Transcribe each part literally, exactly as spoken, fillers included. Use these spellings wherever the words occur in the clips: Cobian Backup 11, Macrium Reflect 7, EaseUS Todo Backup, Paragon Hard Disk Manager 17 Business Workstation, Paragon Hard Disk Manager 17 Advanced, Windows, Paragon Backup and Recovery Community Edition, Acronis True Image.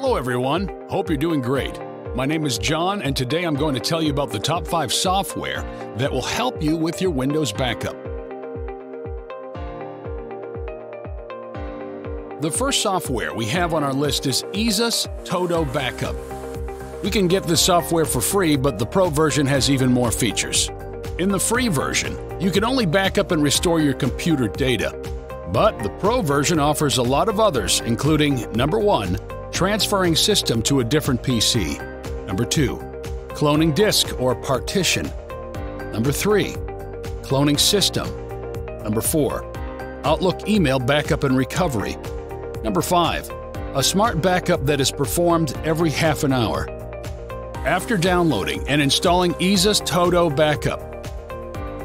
Hello everyone, hope you're doing great. My name is John, and today I'm going to tell you about the top five software that will help you with your Windows backup. The first software we have on our list is EaseUS Todo Backup. We can get this software for free, but the Pro version has even more features. In the free version, you can only back up and restore your computer data. But the Pro version offers a lot of others, including number one, transferring system to a different P C. Number two, cloning disk or partition. Number three, cloning system. Number four, Outlook email backup and recovery. Number five, a smart backup that is performed every half an hour. After downloading and installing EaseUS Todo Backup,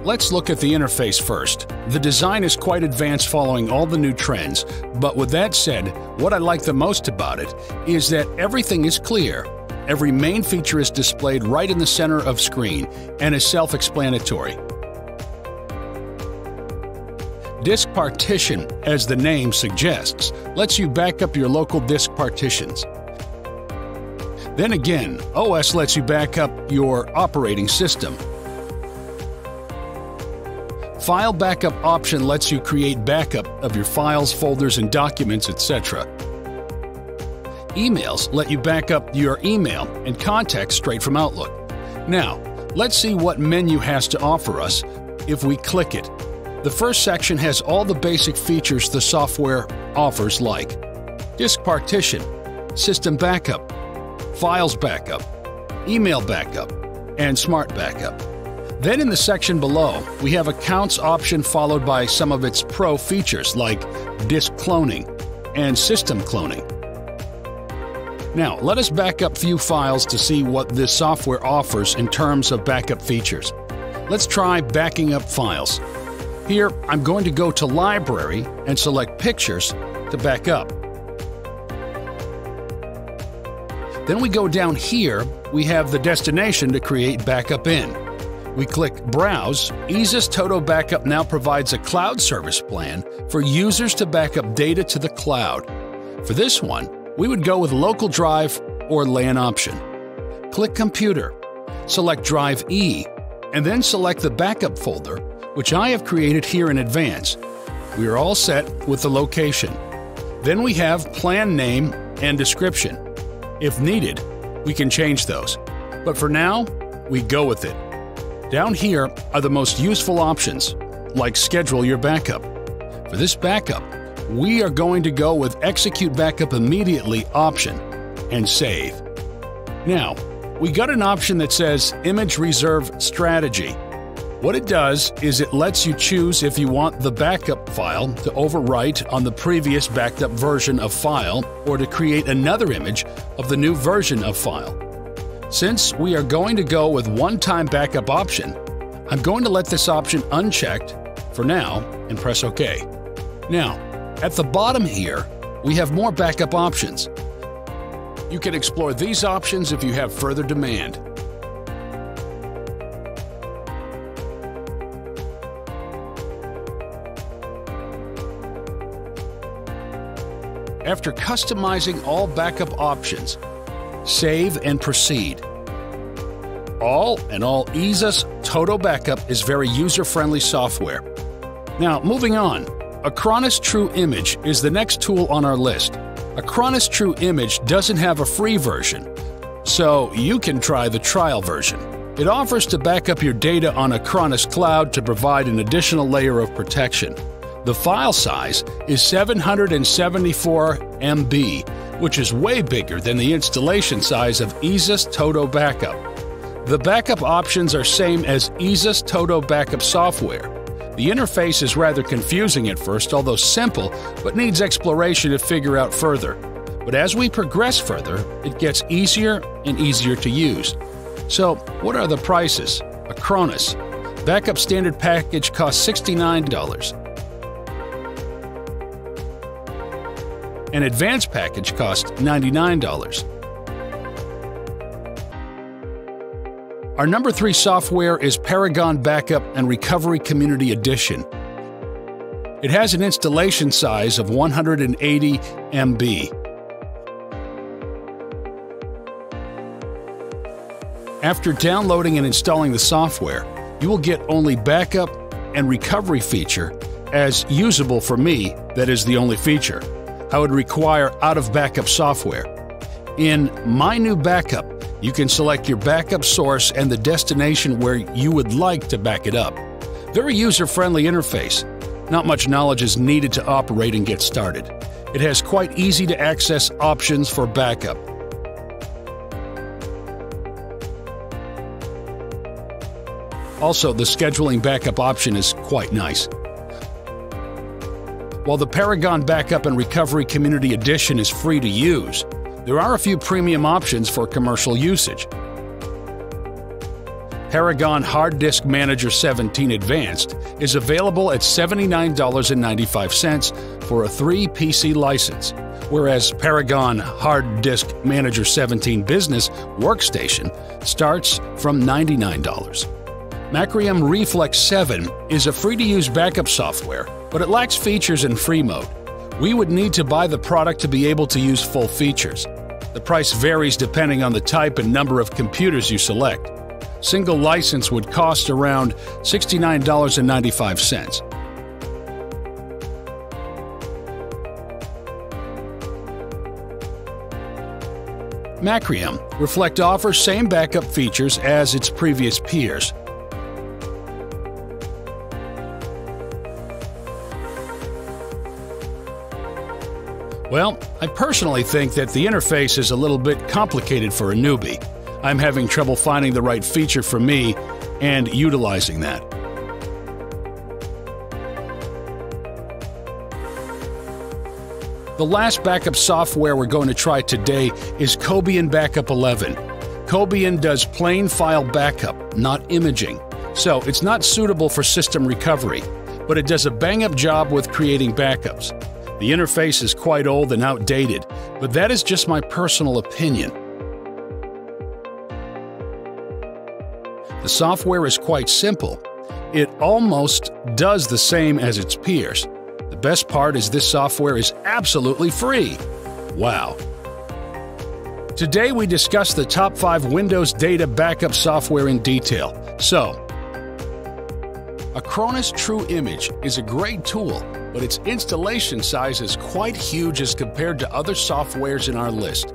let's look at the interface first. The design is quite advanced following all the new trends, but with that said, what I like the most about it is that everything is clear. Every main feature is displayed right in the center of screen and is self-explanatory. Disk partition, as the name suggests, lets you back up your local disk partitions. Then again, O S lets you back up your operating system. File backup option lets you create backup of your files, folders, and documents, et cetera. Emails let you back up your email and contacts straight from Outlook. Now, let's see what menu has to offer us if we click it. The first section has all the basic features the software offers, like disk partition, system backup, files backup, email backup, and smart backup. Then in the section below, we have accounts option followed by some of its pro features like disk cloning and system cloning. Now, let us back up few files to see what this software offers in terms of backup features. Let's try backing up files. Here, I'm going to go to Library and select Pictures to back up. Then we go down here, we have the destination to create backup in. We click Browse. EaseUS Todo Backup now provides a cloud service plan for users to back up data to the cloud. For this one, we would go with Local Drive or LAN option. Click Computer, select Drive E, and then select the backup folder, which I have created here in advance. We are all set with the location. Then we have plan name and description. If needed, we can change those. But for now, we go with it. Down here are the most useful options, like schedule your backup. For this backup, we are going to go with execute backup immediately option and save. Now, we got an option that says image reserve strategy. What it does is it lets you choose if you want the backup file to overwrite on the previous backed up version of file or to create another image of the new version of file. Since we are going to go with one-time backup option, I'm going to let this option unchecked for now and press OK. Now, at the bottom here, we have more backup options. You can explore these options if you have further demand. After customizing all backup options, save and proceed. All in all, EaseUS Todo Backup is very user-friendly software. Now, moving on, Acronis True Image is the next tool on our list. Acronis True Image doesn't have a free version, so you can try the trial version. It offers to back up your data on Acronis Cloud to provide an additional layer of protection. The file size is seven hundred seventy-four megabytes, which is way bigger than the installation size of EaseUS Todo Backup. The backup options are same as EaseUS Todo Backup software. The interface is rather confusing at first, although simple, but needs exploration to figure out further. But as we progress further, it gets easier and easier to use. So, what are the prices? Acronis Backup Standard Package costs sixty-nine dollars. An advanced package costs ninety-nine dollars. Our number three software is Paragon Backup and Recovery Community Edition. It has an installation size of one hundred eighty megabytes. After downloading and installing the software, you will get only backup and recovery feature as usable for me, that is the only feature. I would require out-of-backup software. In My New Backup, you can select your backup source and the destination where you would like to back it up. Very user-friendly interface. Not much knowledge is needed to operate and get started. It has quite easy-to-access options for backup. Also, the scheduling backup option is quite nice. While the Paragon Backup and Recovery Community Edition is free to use, there are a few premium options for commercial usage. Paragon Hard Disk Manager seventeen Advanced is available at seventy-nine ninety-five for a three P C license, whereas Paragon Hard Disk Manager seventeen Business Workstation starts from ninety-nine dollars. Macrium Reflect seven is a free-to-use backup software, but it lacks features in free mode. We would need to buy the product to be able to use full features. The price varies depending on the type and number of computers you select. Single license would cost around sixty-nine ninety-five. Macrium Reflect offers same backup features as its previous peers. Well, I personally think that the interface is a little bit complicated for a newbie. I'm having trouble finding the right feature for me and utilizing that. The last backup software we're going to try today is Cobian Backup eleven. Cobian does plain file backup, not imaging, so it's not suitable for system recovery, but it does a bang-up job with creating backups. The interface is quite old and outdated, but that is just my personal opinion. The software is quite simple. It almost does the same as its peers. The best part is this software is absolutely free. Wow. Today we discussed the top five Windows data backup software in detail. So, Acronis True Image is a great tool, but its installation size is quite huge as compared to other softwares in our list.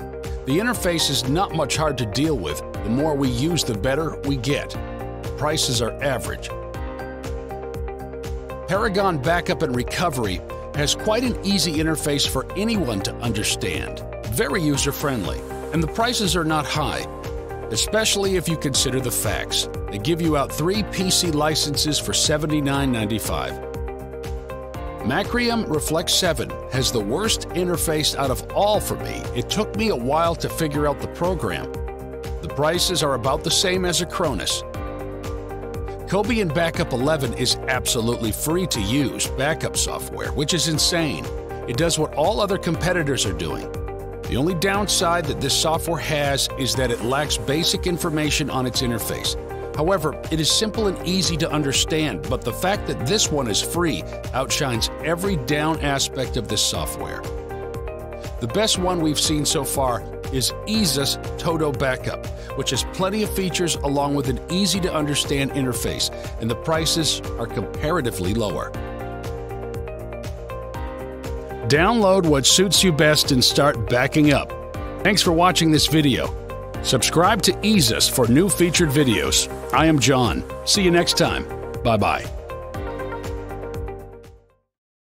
The interface is not much hard to deal with. The more we use, the better we get. Prices are average. Paragon Backup and Recovery has quite an easy interface for anyone to understand. Very user-friendly, and the prices are not high, especially if you consider the facts. They give you out three P C licenses for seventy-nine ninety-five. Macrium Reflect seven has the worst interface out of all for me. It took me a while to figure out the program. The prices are about the same as Acronis. Cobian Backup eleven is absolutely free to use backup software, which is insane. It does what all other competitors are doing. The only downside that this software has is that it lacks basic information on its interface. However, it is simple and easy to understand, but the fact that this one is free outshines every down aspect of this software. The best one we've seen so far is EaseUS Todo Backup, which has plenty of features along with an easy-to-understand interface, and the prices are comparatively lower. Download what suits you best and start backing up. Thanks for watching this video. Subscribe to EaseUS for new featured videos. I am John. See you next time. Bye-bye.